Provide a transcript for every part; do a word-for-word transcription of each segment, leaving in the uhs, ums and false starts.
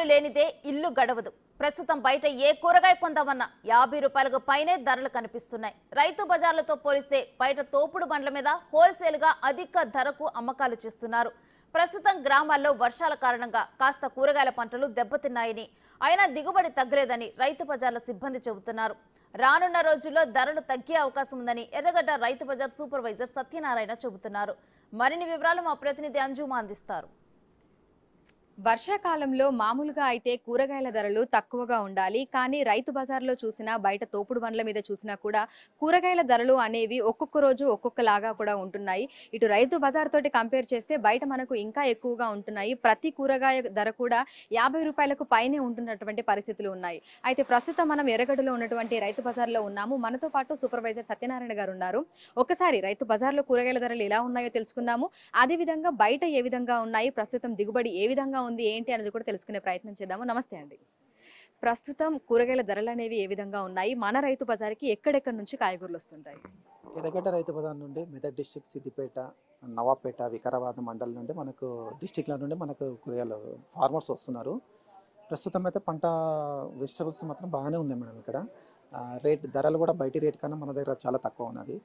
కూరగాయలు లేనిదే ఇల్లు గడవదు. ప్రస్తుతం బయట ఏ కూరగాయ కొందామన్నా యాభై రూపాయలకు పైనే ధరలు కనిపిస్తున్నాయి. రైతు బజార్లతో పోలిస్తే బయట తోపుడు బండ్ల మీద హోల్సేల్ గా అధిక ధరకు అమ్మకాలు చేస్తున్నారు. ప్రస్తుతం గ్రామాల్లో వర్షాల కారణంగా కాస్త కూరగాయల పంటలు దెబ్బతిన్నాయని, అయినా దిగుబడి తగ్గలేదని రైతు బజార్ల సిబ్బంది చెబుతున్నారు. రానున్న రోజుల్లో ధరలు తగ్గే అవకాశం ఉందని ఎర్రగడ్డ రైతు బజార్ సూపర్వైజర్ సత్యనారాయణ చెబుతున్నారు. మరిన్ని వివరాలు మా ప్రతినిధి అంజుమా అందిస్తారు. వర్షాకాలంలో మామూలుగా అయితే కూరగాయల ధరలు తక్కువగా ఉండాలి. కానీ రైతు బజార్లో చూసినా, బయట తోపుడు బండ్ల మీద చూసినా కూడా కూరగాయల ధరలు అనేవి ఒక్కొక్క రోజు ఒక్కొక్కలాగా కూడా ఉంటున్నాయి. ఇటు రైతు బజార్ తోటి కంపేర్ చేస్తే బయట మనకు ఇంకా ఎక్కువగా ఉంటున్నాయి. ప్రతి కూరగాయ ధర కూడా యాభై రూపాయలకు పైనే ఉంటున్నటువంటి పరిస్థితులు ఉన్నాయి. అయితే ప్రస్తుతం మనం ఎర్రగడ్డలో ఉన్నటువంటి రైతు బజార్లో ఉన్నాము. మనతో పాటు సూపర్వైజర్ సత్యనారాయణ గారు ఉన్నారు. ఒకసారి రైతు బజార్లో కూరగాయల ధరలు ఎలా ఉన్నాయో తెలుసుకుందాము. అదేవిధంగా బయట ఏ విధంగా ఉన్నాయి, ప్రస్తుతం దిగుబడి ఏ విధంగా ఉంది ఏంటి అనేది కూడా తెలుసుకునే ప్రయత్నం చేద్దాము. నమస్తే అండి. ప్రస్తుతం కూరగాయల ధరలు అనేవి ఏ విధంగా ఉన్నాయి? మన రైతు బజార్కి ఎక్కడెక్కడ నుంచి కాయగూరలు వస్తుంటాయి? ఎర్రగడ్డ రైతు బజార్ నుండి మెదక్ డిస్టిక్, సిద్దిపేట, నవాపేట, వికారాబాద్ మండలం నుండి మనకు డిస్టిక్ల నుండి మనకు కూరగాయలు ఫార్మర్స్ వస్తున్నారు. ప్రస్తుతం అయితే పంట వెజిటబుల్స్ మాత్రం బాగానే ఉన్నాయి మేడం. ఇక్కడ రేట్ ధరలు కూడా బయటి రేట్ కన్నా మన దగ్గర చాలా తక్కువ ఉన్నది.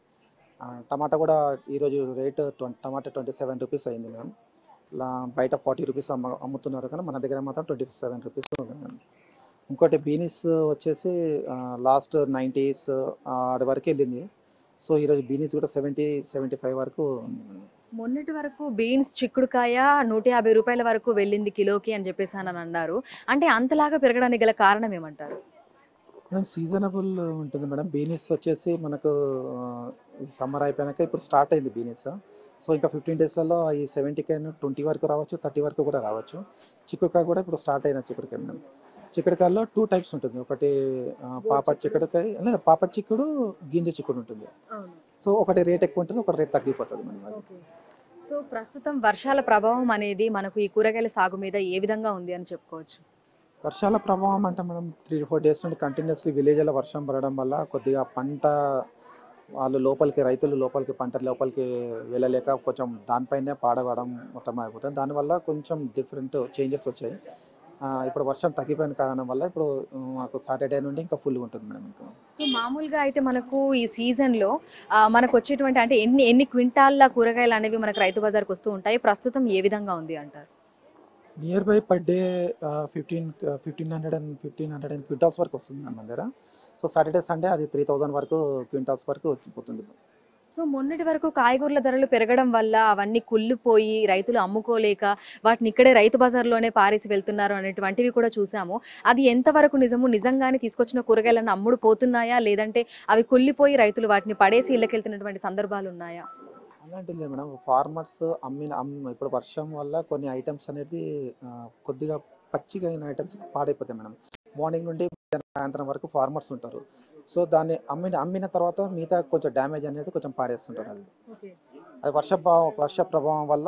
టమాటా కూడా ఈరోజు రేటు ట్వంటీ టమాటా ట్వంటీ సెవెన్ రూపీస్ అయింది మేడం. ఇలా బయట ఫార్టీ రూపీస్ అమ్మ అమ్ముతున్నారు కానీ మన దగ్గర మాత్రం ట్వంటీ సెవెన్ రూపీస్ ఉంది మేడం. ఇంకోటి బీనీస్ వచ్చేసి లాస్ట్ నైంటీస్ ఆడి వరకు వెళ్ళింది. సో ఈరోజు బీనీస్ కూడా సెవెంటీ సెవెంటీ ఫైవ్ వరకు ఉంది మేడం. మొన్నటి వరకు బీన్స్, చిక్కుడుకాయ నూట యాభై రూపాయల వరకు వెళ్ళింది కిలోకి అని చెప్పేసి అని అన్నారు. అంటే అంతలాగా పెరగడానికి గల కారణం ఏమంటారు? మేడం సీజనబుల్ ఉంటుంది మేడం. బీనీస్ వచ్చేసి మనకు సమ్మర్ అయిపోయాక ఇప్పుడు స్టార్ట్ అయింది బీనీస్. సో ఇంకా ఫిఫ్టీన్ డేస్లలో ఈ సెవెంటీకి ట్వంటీ వరకు రావచ్చు, థర్టీ వరకు కూడా రావచ్చు. చిక్కుడుకాయ కూడా ఇప్పుడు స్టార్ట్ అయిన చిక్కుడుకాయ మేడం. చిక్కుడుకాయలో టూ టైప్స్ ఉంటుంది. ఒకటి పాపడ్ చిక్కుడుకాయ, లేదా పాపడ్ చిక్కుడు, గింజ చిక్కుడు ఉంటుంది. సో ఒకటి రేట్ ఎక్కువ ఉంటుంది, ఒకటి రేట్ తగ్గిపోతుంది మేడం. సో ప్రస్తుతం వర్షాల ప్రభావం అనేది మనకు ఈ కూరగాయల సాగు మీద ఏ విధంగా ఉంది అని చెప్పుకోవచ్చు? వర్షాల ప్రభావం అంటే మనం త్రీ ఫోర్ డేస్ నుండి కంటిన్యూస్లీ విలేజ్లో వర్షం పడడం వల్ల కొద్దిగా పంట వాళ్ళు లోపలికి రైతులు లోపలికి పంట లోపలికి వెళ్ళలేక కొంచెం దానిపైనే పాడవడం మొత్తం అయిపోతుంది. దానివల్ల కొంచెం డిఫరెంట్ చేంజెస్ వచ్చాయి. ఇప్పుడు వర్షం తగ్గిపోయిన కారణం వల్ల ఇప్పుడు మాకు సాటర్డే నుండి ఇంకా ఫుల్ ఉంటుంది మేడం. ఇంకా సో మామూలుగా అయితే మనకు ఈ సీజన్లో మనకు వచ్చేటువంటి అంటే ఎన్ని ఎన్ని క్వింటాళ్ళ కూరగాయలు అనేవి మనకు రైతు బజార్కి వస్తూ ఉంటాయి? ప్రస్తుతం ఏ విధంగా ఉంది అంటారు? Near by per day fifteen fifteen hundred and fifteen hundred and quintals వరకు వస్తుంది మన దగ్గర. సో సాటర్డే సండే అది త్రీ థౌసండ్ వరకు క్వింటాల్స్ వరకు వచ్చిపోతుంది. సో మొన్నటి వరకు కాయగూరల ధరలు పెరగడం వల్ల అవన్నీ కుళ్ళిపోయి రైతులు అమ్ముకోలేక వాటిని ఇక్కడే రైతు బజార్లోనే పారేసి వెళ్తున్నారు అనేటువంటివి కూడా చూసాము. అది ఎంతవరకు నిజము? నిజంగానే తీసుకొచ్చిన కూరగాయలను అమ్ముడు పోతున్నాయా, లేదంటే అవి కుళ్ళిపోయి రైతులు వాటిని పడేసి ఇళ్ళకెళ్తున్నటువంటి సందర్భాలు ఉన్నాయా? అలాంటిది మేడం, ఫార్మర్స్ అమ్మిన అమ్మ ఇప్పుడు వర్షం వల్ల కొన్ని ఐటమ్స్ అనేది కొద్దిగా పచ్చిగా అయిన ఐటమ్స్ పాడైపోతాయి మేడం. మార్నింగ్ నుండి సాయంత్రం వరకు ఫార్మర్స్ ఉంటారు. సో దాన్ని అమ్మిన అమ్మిన తర్వాత మిగతా కొంచెం డ్యామేజ్ అనేది కొంచెం పారేస్తుంటారు. అది అది వర్ష వర్ష ప్రభావం వల్ల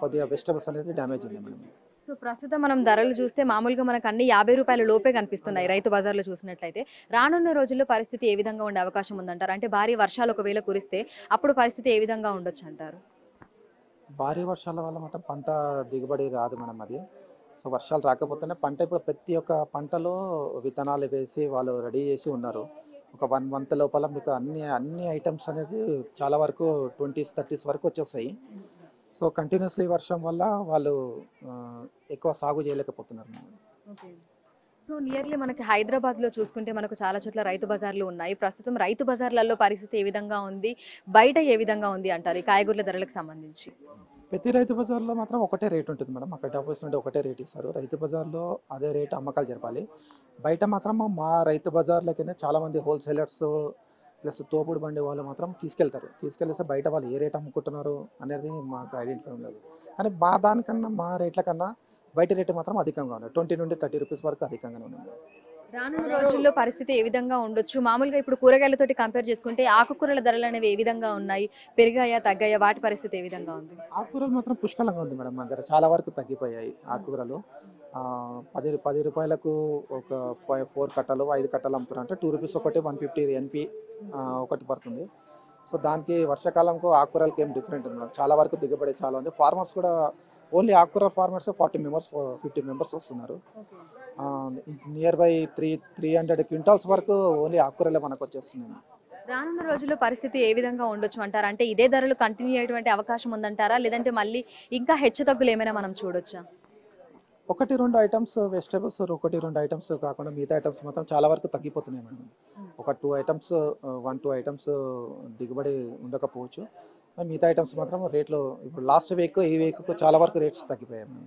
కొద్దిగా వెజిటబుల్స్ అనేది డ్యామేజ్ ఉంది మేడం. సో ప్రస్తుతం మనం ధరలు చూస్తే మామూలుగా మనకు అన్ని యాభై రూపాయల లోపే కనిపిస్తున్నాయి రైతు బజార్లో చూసినట్లయితే. రానున్న రోజుల్లో పరిస్థితి ఏ విధంగా ఉండే అవకాశం ఉందంటారు? అంటే భారీ వర్షాలు ఒకవేళ కురిస్తే అప్పుడు పరిస్థితి ఏ విధంగా ఉండొచ్చు అంటారు? భారీ వర్షాల వల్ల మొత్తం పంట దిగుబడి రాదు మేడం. అది సో వర్షాలు రాకపోతేనే పంట ఇప్పుడు ప్రతి ఒక్క పంటలో విత్తనాలు వేసి వాళ్ళు రెడీ చేసి ఉన్నారు. ఒక వన్ మంత్ లోపల మీకు అన్ని అన్ని ఐటమ్స్ అనేది చాలా వరకు ట్వంటీస్ థర్టీస్ వరకు వచ్చేస్తాయి. సో కంటిన్యూస్లీ వర్షం వల్ల వాళ్ళు ఎక్కువ సాగు చేయలేకపోతున్నారు. సో నియర్లీ మనకి హైదరాబాద్లో చూసుకుంటే మనకు చాలా చోట్ల రైతు బజార్లు ఉన్నాయి. ప్రస్తుతం రైతు బజార్లలో పరిస్థితి ఏ విధంగా ఉంది, బయట ఏ విధంగా ఉంది అంటారు ఈ కాయగూరల ధరలకు సంబంధించి? ప్రతి రైతు బజార్లో మాత్రం ఒకటే రేట్ ఉంటుంది మేడం. అక్కడ ఆఫీస్ నుండి ఒకటే రేట్ ఇస్తారు. రైతు బజార్లో అదే రేట్ అమ్మకాలు జరపాలి. బయట మాత్రం మా రైతు బజార్లకైనా చాలామంది హోల్సేలర్స్ ప్లస్ తోపుడు బండి వాళ్ళు మాత్రం తీసుకెళ్తారు. తీసుకెళ్ళేస్తే బయట వాళ్ళు ఏ రేట్ అమ్ముకుంటున్నారు అనేది మాకు ఐడెంటిఫై ఉండదు. కానీ మా దానికన్నా మా రేట్ల కన్నా బయట రేటు మాత్రం అధికంగా ఉన్నాయి. ట్వంటీ నుండి థర్టీ రూపీస్ వరకు అధికంగానే ఉన్నాయి. రానున్న రోజుల్లో పరిస్థితి ఏ విధంగా ఉండొచ్చు? మామూలుగా ఇప్పుడు కూరగాయలతోటి కంపేర్ చేసుకుంటే ఆకుకూరల ధరలు అనేవి ఏ విధంగా ఉన్నాయి, పెరిగాయా తగ్గాయా, వాటి పరిస్థితి ఏ విధంగా ఉంది? ఆకుకూరలు మాత్రం పుష్కలంగా ఉంది మేడం. మా దగ్గర చాలా వరకు తగ్గిపోయాయి ఆకుకూరలు. పది పది రూపాయలకు ఒక ఫైవ్ ఫోర్ కట్టలు ఐదు కట్టలు అమ్ముతున్నారు అంటే టూ రూపీస్ ఒకటి వన్ ఫిఫ్టీ ఎన్పి ఒకటి పడుతుంది. సో దానికి వర్షాకాలంకు ఆకుకూరలకి ఏం డిఫరెంట్ ఉంది మేడం. చాలా వరకు దిగుబడి చాలా ఉంది. ఫార్మర్స్ కూడా ఓన్లీ ఆకుకూర farmers forty members fifty members వస్తున్నారు. Near by three three hundred quintals వరకు ఓన్లీ ఆకుకూరలే మనకు వచ్చేస్తున్నాయి. రానున్న రోజుల్లో పరిస్థితి ఏ విధంగా ఉండొచ్చు అంటారా? అంటే ఇదే ధరలు కంటిన్యూ అయ్యేటువంటి అవకాశం ఉందంటారా, లేదంటే మళ్ళీ ఇంకా హెచ్చు తగ్గులు ఏమైనా మనం చూడొచ్చా? ఒకటి రెండు ఐటమ్స్ వెజిటేబుల్స్, ఒకటి రెండు ఐటమ్స్ కాకుండా మిగతా ఐటమ్స్ మాత్రం చాలా వరకు తగ్గిపోతున్నాయి మేడం. ఒక two items one two items దిగుబడి ఉండకపోవచ్చు, మిగతా ఐటమ్స్ మాత్రం రేట్లు ఇప్పుడు లాస్ట్ వీక్ ఈ వీక్ చాలా వరకు రేట్స్ తగ్గిపోయాయి మేడం.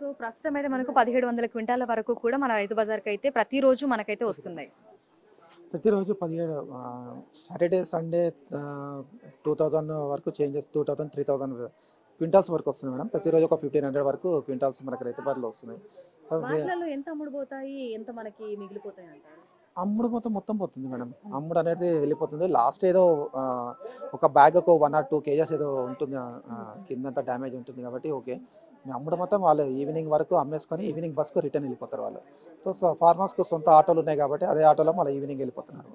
సో ప్రస్తుతం అయితే మనకు పదిహేడు వందల క్వింటాల వరకు కూడా మన రైతు బజార్కి అయితే ప్రతిరోజు మనకైతే వస్తున్నాయి. ప్రతిరోజు పదిహేడు, సాటర్డే సండే టూ థౌజండ్ వరకు changes, two thousand three thousand quintals వరకు వస్తున్నాయి మేడం. ప్రతిరోజు ఒక ఫిఫ్టీన్ హండ్రెడ్ వరకు క్వింటాల్స్ మనకు రైతు బజార్లో వస్తున్నాయి. ఎంత అమ్ముడుపోతాయి, ఎంత మనకి మిగిలిపోతాయి? అమ్ముడు మొత్తం మొత్తం పోతుంది మేడం. అమ్ముడు అనేది వెళ్ళిపోతుంది. లాస్ట్ ఏదో ఒక బ్యాగ్ ఒక వన్ ఆర్ టూ కేజెస్ ఏదో ఉంటుంది, కిందంతా డ్యామేజ్ ఉంటుంది కాబట్టి ఓకే. అమ్ముడు మొత్తం వాళ్ళు ఈవినింగ్ వరకు అమ్మేసుకొని ఈవినింగ్ బస్కు రిటర్న్ వెళ్ళిపోతారు వాళ్ళు. సో ఫార్మర్స్కు సొంత ఆటోలు ఉన్నాయి కాబట్టి అదే ఆటోలో మళ్ళీ ఈవినింగ్ వెళ్ళిపోతున్నారు.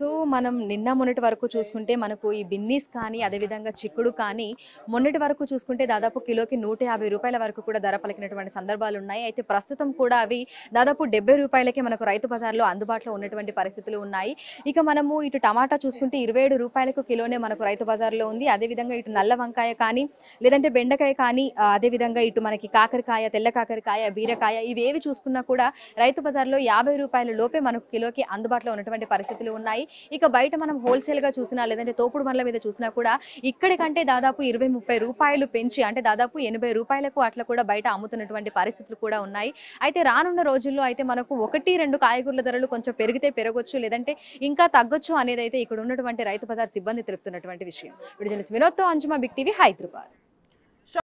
సో మనం నిన్న మొన్నటి వరకు చూసుకుంటే మనకు ఈ బిన్నీస్ కానీ అదేవిధంగా చిక్కుడు కానీ మొన్నటి వరకు చూసుకుంటే దాదాపు కిలోకి నూట యాభై రూపాయల వరకు కూడా ధర పలికినటువంటి సందర్భాలు ఉన్నాయి. అయితే ప్రస్తుతం కూడా అవి దాదాపు డెబ్బై రూపాయలకే మనకు రైతు బజార్లో అందుబాటులో ఉన్నటువంటి పరిస్థితులు ఉన్నాయి. ఇక మనము ఇటు టమాటా చూసుకుంటే ఇరవై ఏడు రూపాయలకు కిలోనే మనకు రైతు బజార్లో ఉంది. అదేవిధంగా ఇటు నల్ల వంకాయ కానీ లేదంటే బెండకాయ కానీ అదేవిధంగా ఇటు మనకి కాకరకాయ, తెల్ల కాకరకాయ, బీరకాయ ఇవేవి చూసుకున్నా కూడా రైతు బజార్లో యాభై రూపాయల లోపే మనకు కిలోకి అందుబాటులో ఉన్నటువంటి పరిస్థితులు ఉన్నాయి. ఇక బయట మనం హోల్సేల్ గా చూసినా లేదంటే తోపుడు బండ్ల మీద చూసినా కూడా ఇక్కడికంటే దాదాపు ఇరవై ముప్పై రూపాయలు పెంచి అంటే దాదాపు ఎనభై రూపాయలకు అట్లా కూడా బయట అమ్ముతున్నటువంటి పరిస్థితులు కూడా ఉన్నాయి. అయితే రానున్న రోజుల్లో అయితే మనకు ఒకటి రెండు కాయగూరల ధరలు కొంచెం పెరిగితే పెరగొచ్చు, లేదంటే ఇంకా తగ్గొచ్చు అనేది అయితే ఇక్కడ ఉన్నటువంటి రైతు బజార్ సిబ్బంది తెలుపుతున్నటువంటి విషయం. విడుదల వినోద్తో అంజుమా, బిగ్ టీవీ, హైదరాబాద్.